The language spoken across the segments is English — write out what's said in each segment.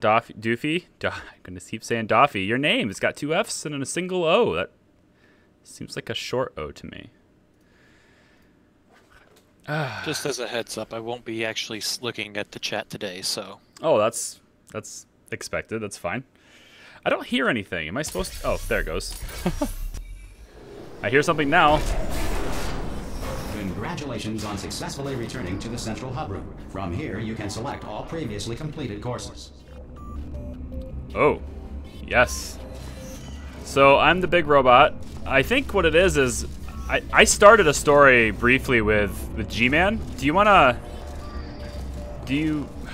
Doofy? I'm gonna keep saying Doffy. Your name, it's got two F's and a single O. That seems like a short O to me. Just as a heads up, I won't be actually looking at the chat today, so. Oh, that's expected. That's fine. I don't hear anything. Am I supposed to? Oh, there it goes. I hear something now. Congratulations on successfully returning to the central hub room. From here, you can select all previously completed courses. Oh, yes. So I'm the big robot. I think what it is I started a story briefly with G-Man.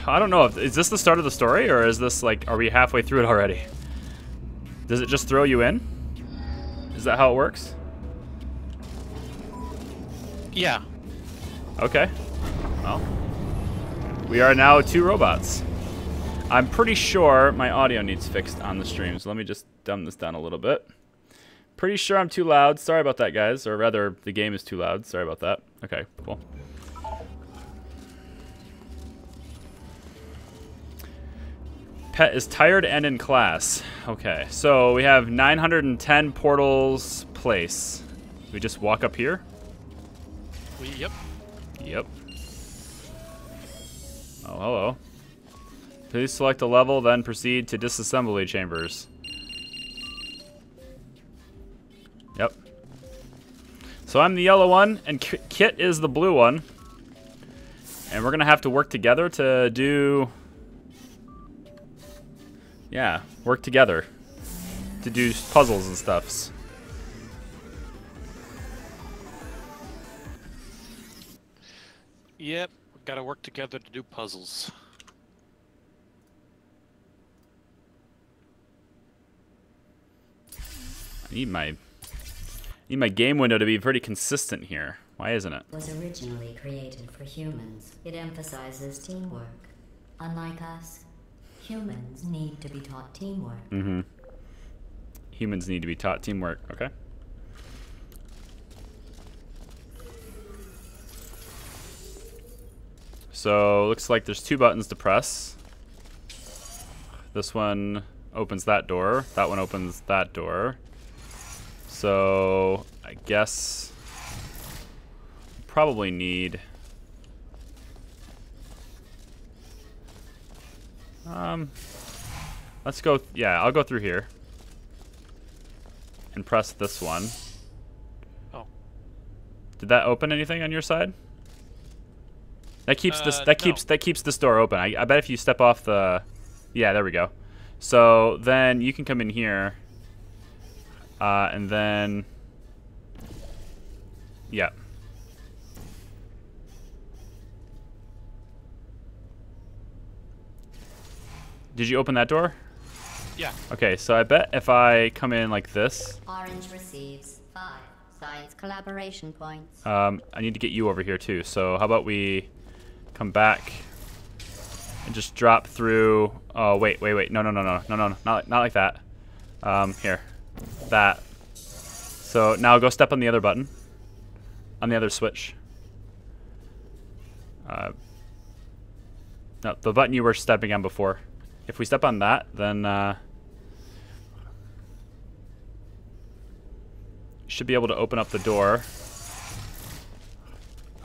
I don't know, is this the start of the story or is this like, are we halfway through it already? Does it just throw you in? Is that how it works? Yeah. Okay. Well, we are now two robots. I'm pretty sure my audio needs fixed on the stream, so let me just dumb this down a little bit. Pretty sure I'm too loud. Sorry about that, guys. Or rather, the game is too loud. Sorry about that. Okay, cool. Pet is tired and in class. Okay, so we have 910 portals place. We just walk up here? Yep. Yep. Oh, hello. Please select a level, then proceed to disassembly chambers. Yep. So I'm the yellow one, and Kit is the blue one. And we're going to have to work together to do... Yeah, work together to do puzzles and stuffs. Yep, gotta work together to do puzzles. I need my game window to be pretty consistent here. Why isn't it? Was originally created for humans. It emphasizes teamwork. Unlike us, humans need to be taught teamwork. Mm-hmm. Humans need to be taught teamwork. Okay. So looks like there's two buttons to press. This one opens that door. That one opens that door. So I guess probably need. Let's go. Yeah, I'll go through here and press this one. Oh. Did that open anything on your side? That keeps this. That keeps this door open. I bet if you step off the. Yeah, there we go. So then you can come in here. And then, yeah. Did you open that door? Yeah. Okay, so I bet if I come in like this. Orange receives 5 science collaboration points. I need to get you over here too. So how about we come back and just drop through. Oh, wait. No, not like that. Here. That. So now go step on the other button, on the other switch. No, the button you were stepping on before. If we step on that, then should be able to open up the door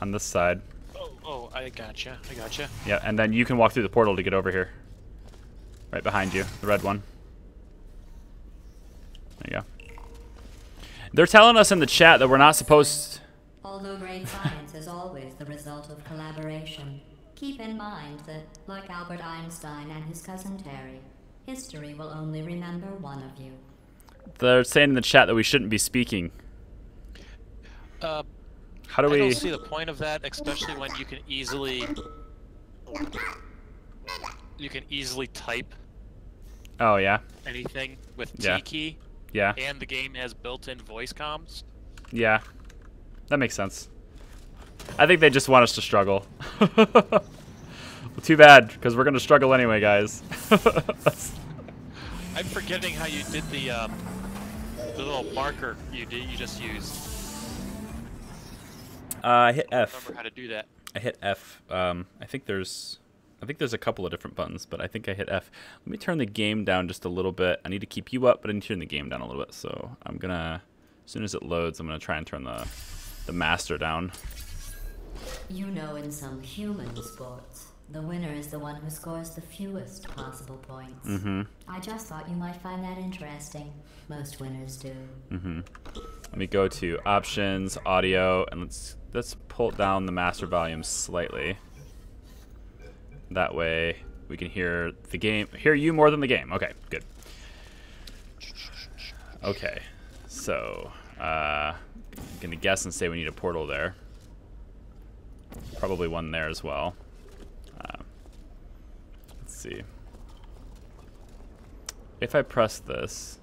on this side. Oh, I gotcha. Yeah, and then you can walk through the portal to get over here. Right behind you, the red one. There you go. They're telling us in the chat that we're not supposed. Although great science is always the result of collaboration, keep in mind that, like Albert Einstein and his cousin Terry, history will only remember one of you. They're saying in the chat that we shouldn't be speaking. How do we? I don't see the point of that, especially when you can easily. You can easily type. Oh yeah. Anything with T key. Yeah. And the game has built-in voice comms. Yeah. That makes sense. I think they just want us to struggle. Well, too bad, because we're going to struggle anyway, guys. I'm forgetting how you did the little marker you just used. I hit F. I don't remember how to do that. I hit F. I think there's... I think there's a couple of different buttons, but I think I hit F. Let me turn the game down just a little bit. I need to keep you up, but I need to turn the game down a little bit. So I'm going to, as soon as it loads, I'm going to try and turn the master down. You know, in some human sports, the winner is the one who scores the fewest possible points. Mm-hmm. I just thought you might find that interesting. Most winners do. Mm-hmm. Let me go to options, audio, and let's pull down the master volume slightly. That way we can hear the game, hear you more than the game. Okay, good. Okay, so I'm gonna guess and say we need a portal there. Probably one there as well. Let's see. If I press this,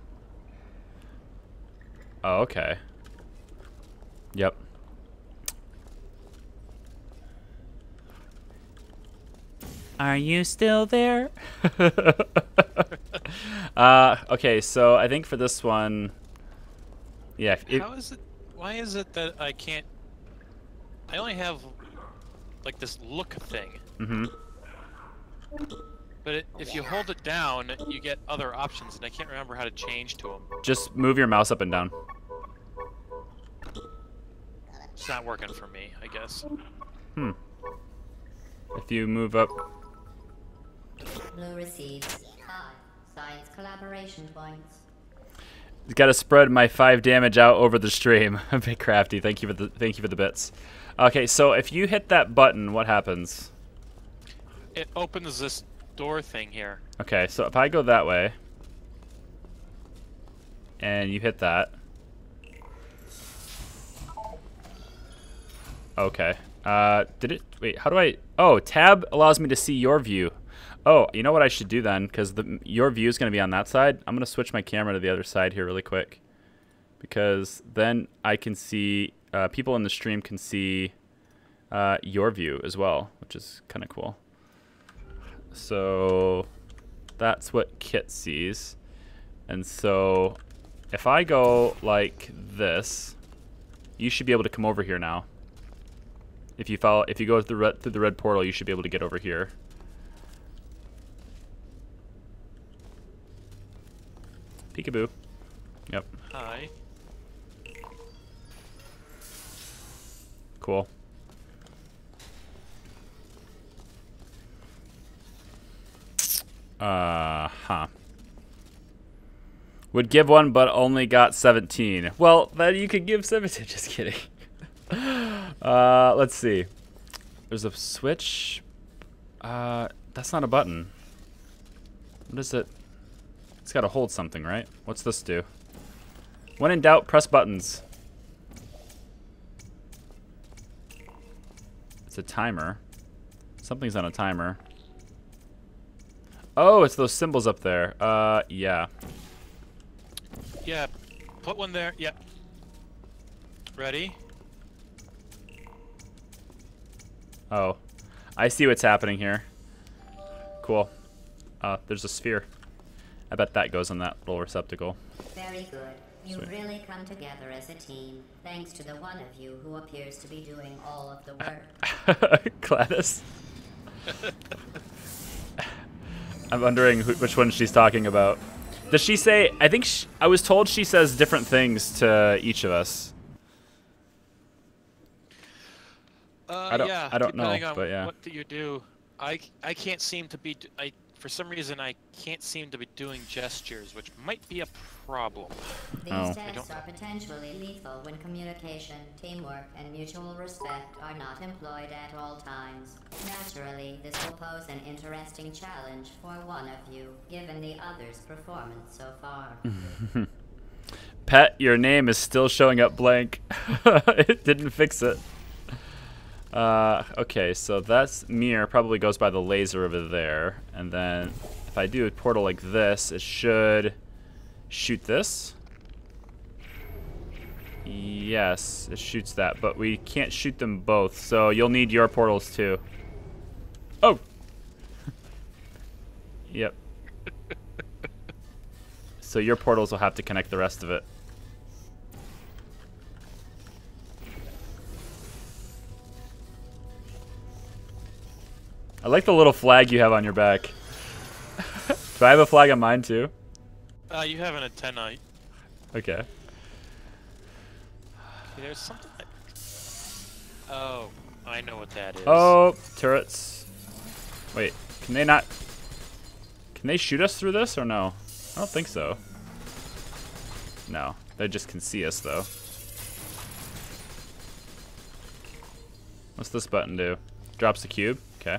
oh, okay. Yep. Are you still there? Okay, so I think for this one, yeah. How is it? Why is it that I can't? I only have like this look thing. Mm-hmm. But if you hold it down, you get other options, and I can't remember how to change to them. Just move your mouse up and down. It's not working for me, I guess. Hmm. If you move up. Blue receives 5 science collaboration points. Got to spread my 5 damage out over the stream. A bit crafty. Thank you for the bits. Okay, so if you hit that button, what happens? It opens this door thing here. Okay, so if I go that way, and you hit that. Okay. Did it? Wait, how do I? Oh, tab allows me to see your view. Oh, you know what I should do then? Because your view is going to be on that side. I'm going to switch my camera to the other side here really quick. Because then I can see, people in the stream can see your view as well, which is kind of cool. So that's what Kit sees. And so if I go like this, you should be able to come over here now. If you follow, if you go through the red portal, you should be able to get over here. Peekaboo. Yep. Hi. Cool. Huh. Would give one, but only got 17. Well, then you could give 17. Just kidding. Let's see. There's a switch. That's not a button. What is it? It's got to hold something, right? What's this do? When in doubt, press buttons. It's a timer. Something's on a timer. Oh, it's those symbols up there. Yeah. Yeah, put one there. Yeah. Ready? Oh, I see what's happening here. Cool. There's a sphere. I bet that goes in that little receptacle. Very good. You've really come together as a team, thanks to the one of you who appears to be doing all of the work. Gladys. I'm wondering which one she's talking about. Does she say, I think I was told she says different things to each of us. I don't know, but yeah. What do you do? I can't seem to be. For some reason I can't seem to be doing gestures, which might be a problem. These tests are potentially lethal when communication, teamwork, and mutual respect are not employed at all times. Naturally, this will pose an interesting challenge for one of you, given the other's performance so far. Pet, your name is still showing up blank. It didn't fix it. Okay, so that's mirror probably goes by the laser over there, and then if I do a portal like this, it should shoot this. Yes, it shoots that, but we can't shoot them both, so you'll need your portals too. Oh. Yep. So your portals will have to connect the rest of it. I like the little flag you have on your back. Do I have a flag on mine too? You have an antennae. Okay. There's something like... Oh, I know what that is. Oh, turrets. Wait, can they not... Can they shoot us through this or no? I don't think so. No, they just can see us though. What's this button do? Drops the cube, okay.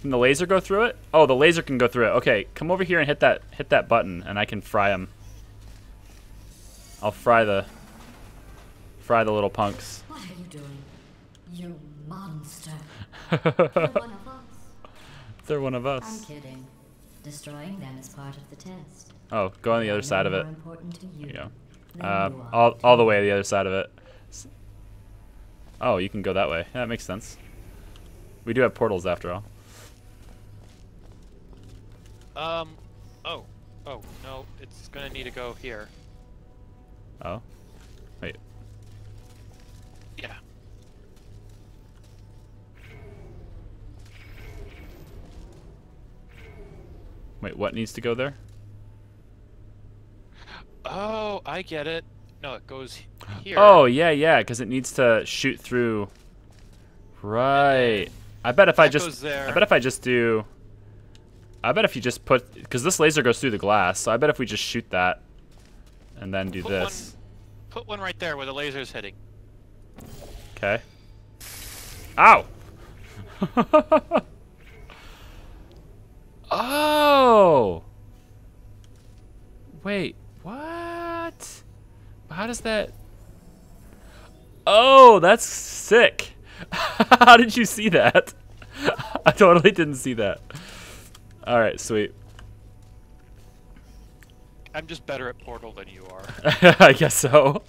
Can the laser go through it? Oh, the laser can go through it. Okay, come over here and hit that button, and I can fry them. I'll fry the little punks. What are you doing, you monster? They're one of us. They're one of us. I'm kidding. Destroying them is part of the test. Oh, go on the other side of it. There you go. All the way to the other side of it. Oh, you can go that way. Yeah, that makes sense. We do have portals after all. Oh, no, it's gonna need to go here. Oh, wait. Yeah. Wait, what needs to go there? Oh, I get it. No, it goes here. Oh, yeah, because it needs to shoot through. Right. I bet if you just put, because this laser goes through the glass, so I bet if we just shoot that and then do this. Put one right there where the laser is hitting. Okay. Ow! Oh! Wait, what? How does that? Oh, that's sick. How did you see that? I totally didn't see that. All right, sweet. I'm just better at Portal than you are. I guess so.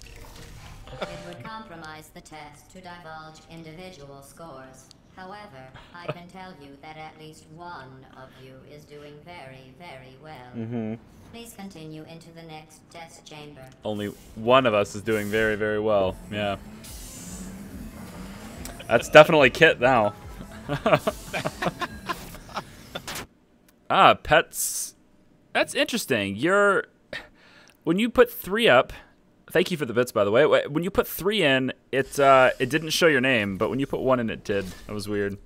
It would compromise the test to divulge individual scores. However, I can tell you that at least one of you is doing very, very well. Mm-hmm. Please continue into the next test chamber. Only one of us is doing very, very well. Yeah. That's definitely Kit now. Ah, pets. That's interesting. When you put 3 up, thank you for the bits, by the way. When you put 3 in, it didn't show your name, but when you put 1 in, it did. That was weird.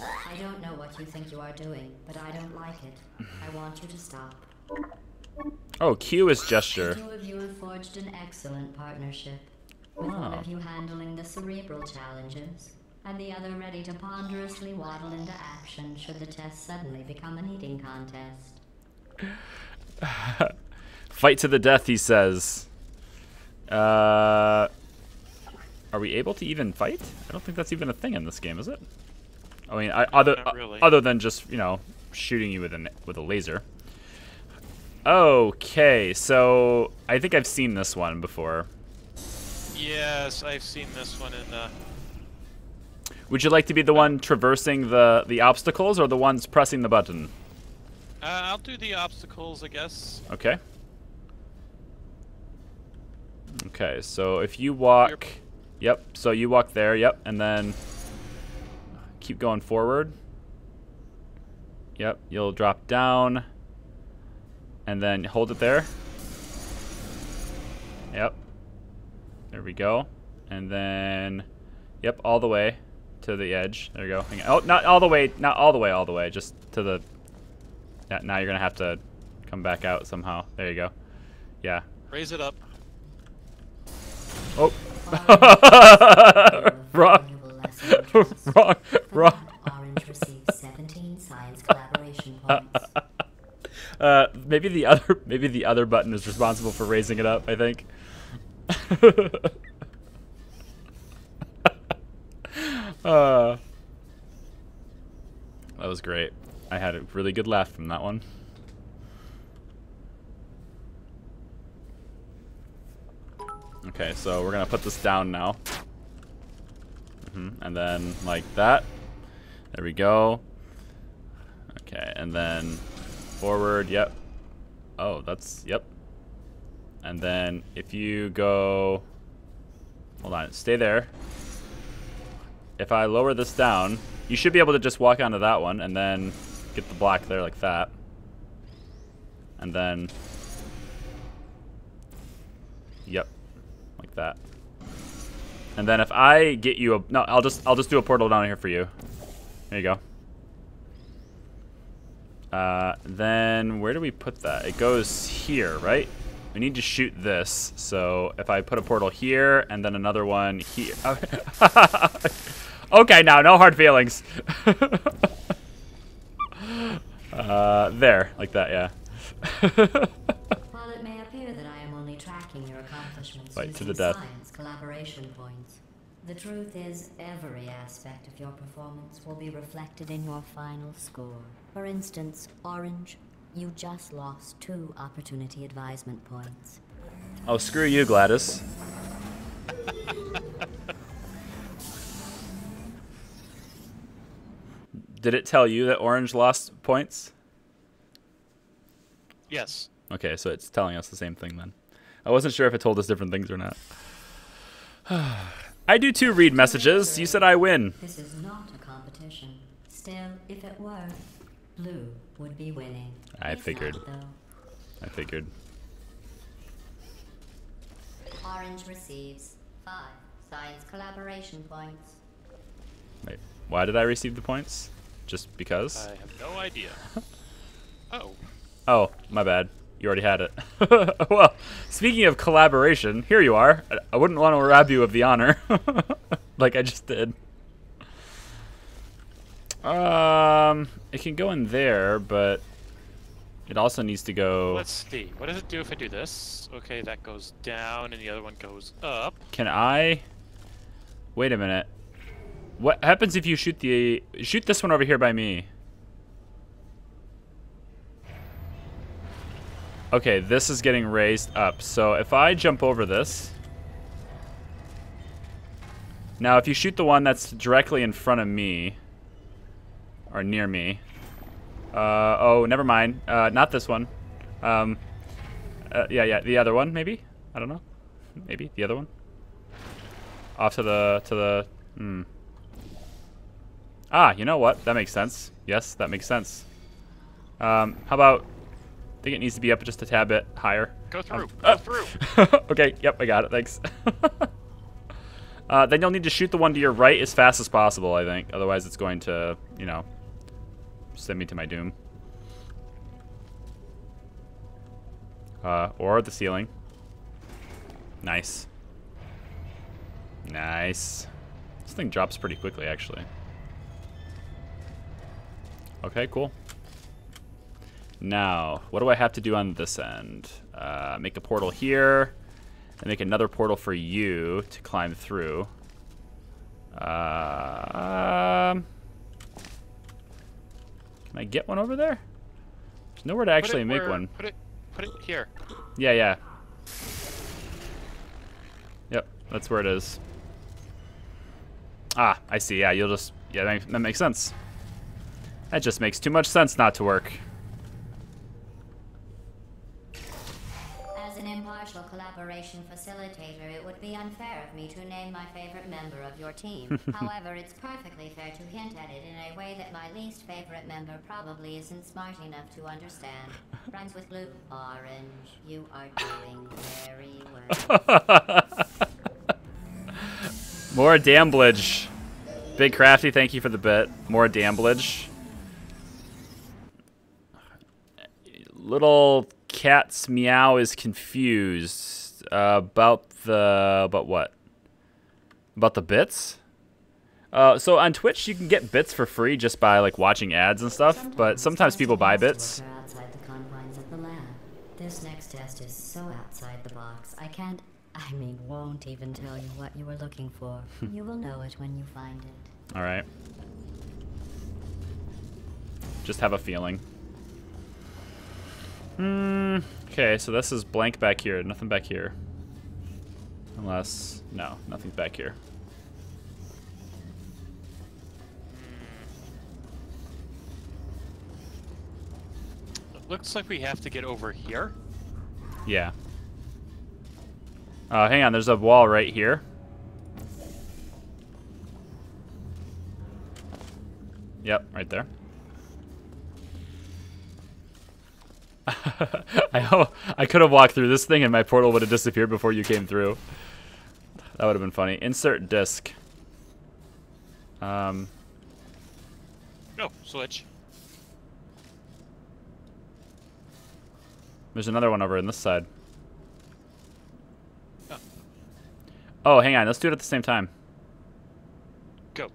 I don't know what you think you are doing, but I don't like it. I want you to stop. Oh, Q is gesture. The 2 of you have forged an excellent partnership. With one of you handling the cerebral challenges, and the other ready to ponderously waddle into action should the test suddenly become an eating contest. Fight to the death, he says. Are we able to even fight? I don't think that's even a thing in this game, is it? I mean, other than just, you know, shooting you with a laser. Okay, so I think I've seen this one before. Yes, I've seen this one in the... Would you like to be the one traversing the obstacles or the ones pressing the button? I'll do the obstacles, I guess. Okay. Okay, so if you walk... Yep, so you walk there, yep, and then keep going forward. Yep, you'll drop down and then hold it there. Yep. There we go. And then, yep, all the way to the edge. There you go. Hang on. Oh, not all the way, just to the... Now you're gonna have to come back out somehow. There you go. Yeah. Raise it up. Oh. Wrong. Orange received 17 science collaboration points. Maybe the other button is responsible for raising it up, I think. That was great. I had a really good laugh from that one. Okay, so we're gonna put this down now. And then like that. There we go. Okay, and then forward, yep. Oh, that's, yep. And then if you go... Hold on, stay there. If I lower this down, you should be able to just walk onto that one and then get the block there like that. And then... Yep, like that. And then if I get you a... No, I'll just do a portal down here for you. There you go. Then where do we put that? It goes here, right? We need to shoot this. So if I put a portal here and then another one here. Okay, now no hard feelings. There, like that, yeah. While it may appear that I am only tracking your accomplishments right, using to the death. Science collaboration points, the truth is every aspect of your performance will be reflected in your final score. For instance, Orange, you just lost 2 opportunity advisement points. Oh, screw you, Gladys. Did it tell you that Orange lost points? Yes. Okay, so it's telling us the same thing then. I wasn't sure if it told us different things or not. I do too read messages. You said I win. This is not a competition. Still, if it were, Blue would be winning. I figured. I figured. Orange receives 5 science collaboration points. Wait, why did I receive the points? Just because? I have no idea. Oh. Oh, my bad. You already had it. Well, speaking of collaboration, here you are. I wouldn't want to rob you of the honor, like I just did. It can go in there, but it also needs to go... Let's see. What does it do if I do this? Okay, that goes down, and the other one goes up. Can I... Wait a minute. What happens if you shoot the... Shoot this one over here by me. Okay, this is getting raised up. So if I jump over this... Now, if you shoot the one that's directly in front of me... Or near me. Oh, never mind. Not this one. Yeah, the other one, maybe? I don't know. Maybe the other one. Off to the Ah, you know what? That makes sense. Yes, that makes sense. How about? I think it needs to be up just a tad bit higher. Go through. Go through. Okay. Yep, I got it. Thanks. Then you'll need to shoot the one to your right as fast as possible. I think. Otherwise, it's going to, you know. Send me to my doom. Or the ceiling. Nice. Nice. This thing drops pretty quickly, actually. Okay, cool. Now, what do I have to do on this end? Make a portal here. And make another portal for you to climb through. Can I get one over there? There's nowhere to actually make one. Put it here. Yeah, yeah. Yep, that's where it is. Ah, I see. Yeah, you'll just... Yeah, that makes sense. That just makes too much sense not to work. As an impartial collaboration facilitator, it would be unfair of me to name my favorite member of your team. However, it's perfectly fair to hint at it in a way that my least favorite member probably isn't smart enough to understand. Rhymes with blue. Orange, you are doing very well. More damblage. Big Crafty, thank you for the bit. More damblage. Little cat's meow is confused about what? About the bits? So on Twitch you can get bits for free just by like watching ads and stuff, but sometimes people buy bits. This next test is so outside the box. I mean, won't even tell you what you were looking for. You will know it when you find it. All right. Just have a feeling. Okay, so this is blank back here. Nothing back here. Unless... No, nothing's back here. It looks like we have to get over here. Yeah. Hang on, there's a wall right here. Yep, right there. I could have walked through this thing and my portal would have disappeared before you came through. That would have been funny. Insert disc. No, switch. There's another one over on this side. Oh. Oh, hang on. Let's do it at the same time. Go.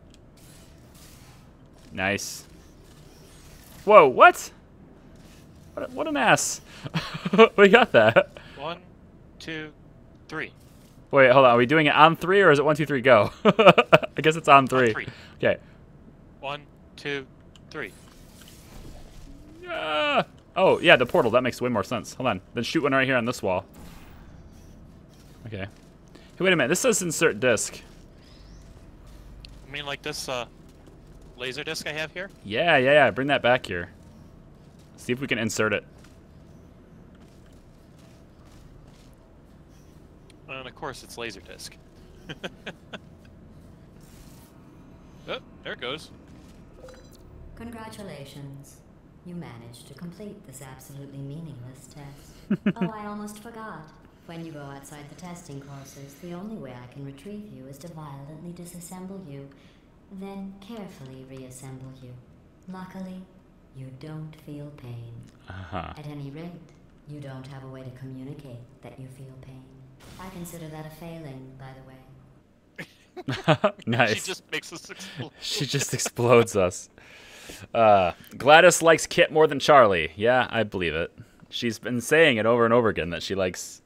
Nice. Whoa, what? What an ass. We got that. 1, 2, 3. Wait, hold on. Are we doing it on 3 or is it 1, 2, 3, go? I guess it's on 3. On 3. Okay. 1, 2, 3. Oh, yeah, the portal. That makes way more sense. Hold on. Then shoot one right here on this wall. Okay. Hey, wait a minute. This says insert disc. I mean, like this laser disc I have here? Yeah, yeah, yeah. Bring that back here. See if we can insert it. And of course, it's Laserdisc. Oh, there it goes. Congratulations. You managed to complete this absolutely meaningless test. Oh, I almost forgot. When you go outside the testing courses, the only way I can retrieve you is to violently disassemble you, then carefully reassemble you. Luckily, you don't feel pain. Uh-huh. At any rate, you don't have a way to communicate that you feel pain. I consider that a failing, by the way. Nice. She just makes us explode. She just explodes us. Gladys likes Kit more than Charlie. Yeah, I believe it. She's been saying it over and over again that she likes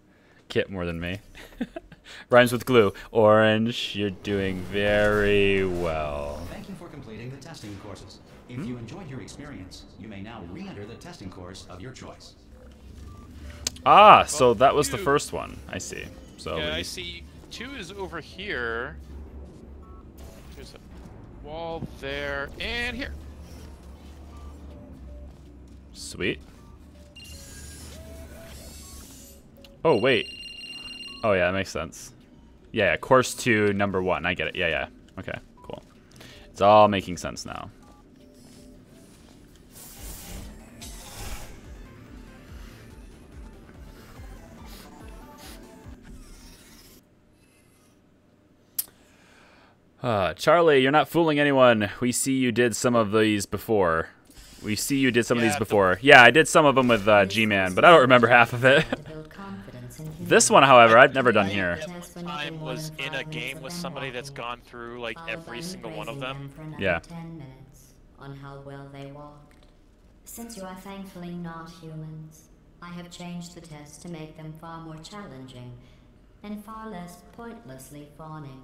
Kit more than me. Rhymes with glue. Orange, you're doing very well. Thank you for completing the testing courses. If you enjoyed your experience, you may now re-enter the testing course of your choice. Ah, so that was the first one. I see. So yeah, I see 2 is over here. There's a wall there and here. Sweet. Oh, wait. Oh, yeah, that makes sense. Yeah, course 2, number 1. I get it. Yeah, yeah. Okay, cool. It's all making sense now. Charlie, you're not fooling anyone. We see you did some of these before. We see you did some of these before. Yeah, I did some of them with G-Man, but I don't remember half of it. This one, however, I've never done here. I was in a game with somebody that's gone through like every single one of them. Yeah. On how well they walked. Since you are thankfully not humans, I have changed the test to make them far more challenging and far less pointlessly fawning.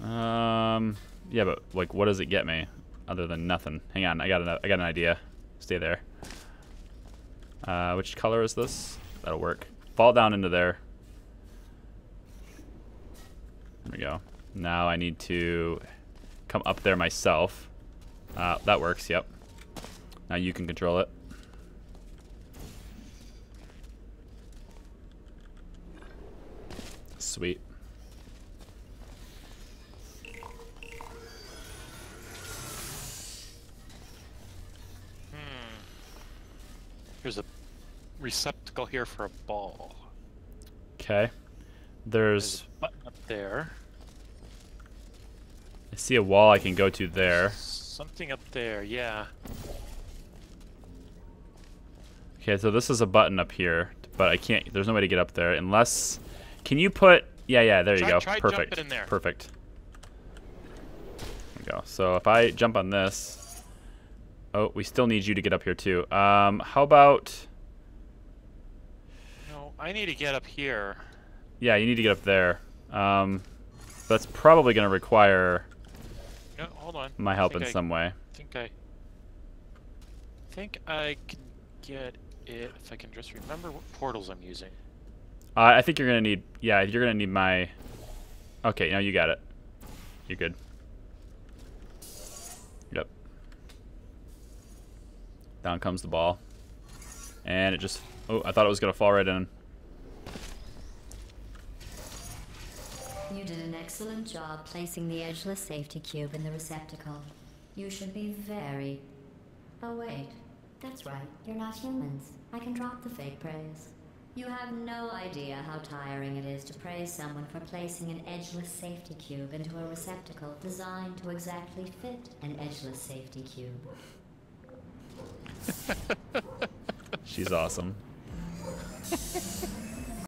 Oh. Yeah, but like, what does it get me, other than nothing? Hang on, I got an idea. Stay there. Which color is this? That'll work. Fall down into there. There we go. Now I need to come up there myself. That works. Yep. Now you can control it. Sweet. There's a receptacle here for a ball. Okay. There's a button up there. I see a wall I can go to there. Something up there, yeah. Okay, so this is a button up here, but I can't, there's no way to get up there unless... Can you put... Yeah, yeah, there you go. Perfect. Jump it in there. Perfect. There we go. So if I jump on this... Oh, we still need you to get up here, too. How about... No, I need to get up here. Yeah, you need to get up there. That's probably going to require... No, hold on. My help in some way. I think I can get it if I can just remember what portals I'm using. I think you're gonna need, yeah, you're gonna need my. Okay, now you got it. You're good. Yep. Down comes the ball. And it just... Oh, I thought it was going to fall right in. You did an excellent job placing the edgeless safety cube in the receptacle. You should be very... Oh, wait. That's right. You're not humans. I can drop the fake praise. You have no idea how tiring it is to praise someone for placing an edgeless safety cube into a receptacle designed to exactly fit an edgeless safety cube. She's awesome.